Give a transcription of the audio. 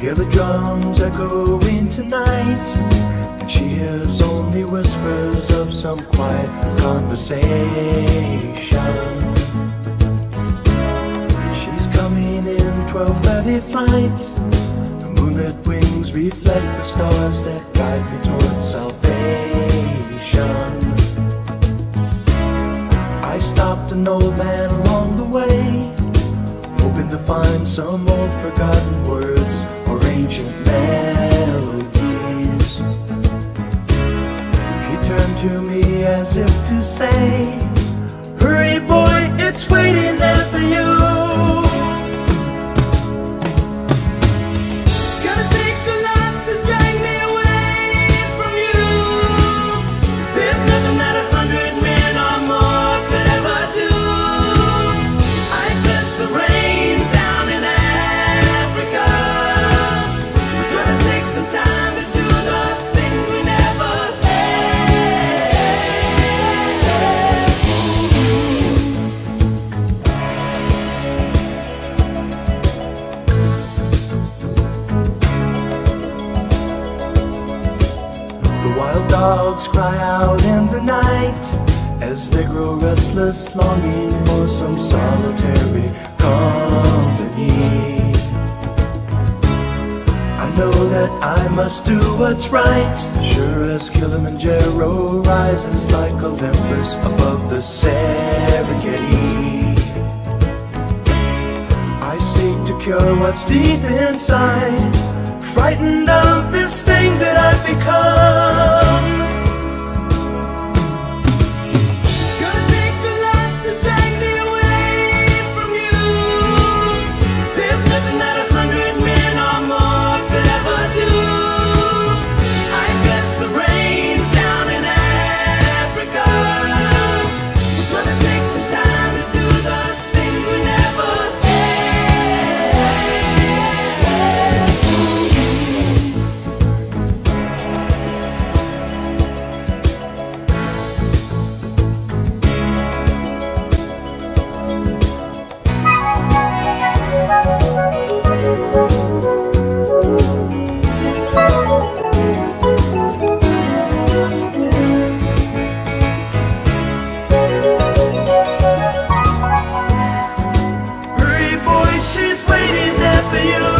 hear the drums echoing tonight, but she hears only whispers of some quiet conversation. She's coming in 12:30 flight. Her moonlit wings reflect the stars that guide me toward salvation. I stopped an old man along the way, hoping to find some old forgotten words or ancient melodies. He turned to me as if to say, "Hurry, boy, it's waiting there for you." Wild dogs cry out in the night as they grow restless, longing for some solitary company. I know that I must do what's right, sure as Kilimanjaro rises like Olympus above the Serengeti. I seek to cure what's deep inside, frightened of this thing that I've become. She's waiting there for you.